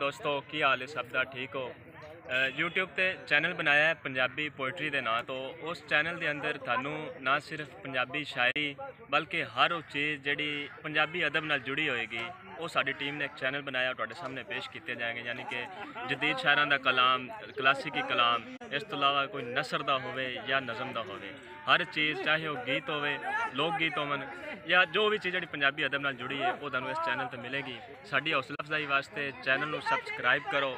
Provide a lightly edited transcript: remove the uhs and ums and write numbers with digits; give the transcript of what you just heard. दोस्तों की हाल है सबदा ठीक हो। यूट्यूब ते चैनल बनाया है पंजाबी पोइट्री दे नां तो उस चैनल दे अंदर थानू ना सिर्फ पंजाबी शायरी बल्कि हर उस चीज़ जिहड़ी पंजाबी अदब नाल जुड़ी होएगी वो साडी टीम ने एक चैनल बनाया तुहाडे सामने पेश किए जाएंगे, यानी कि जदीद शायरां दा कलाम, क्लासिकी कलाम, इस तो अलावा कोई नसर दा होवे या नज़म दा होवे, हर चीज़ चाहे वो गीत होवे, लोक गीत होवन या जो भी चीज़ जिहड़ी पंजाबी अदब नाल जुड़ी है वो तुहानू इस चैनल ते मिलेगी। साडी हौसला अफजाई वास्ते चैनल नू सबसक्राइब करो।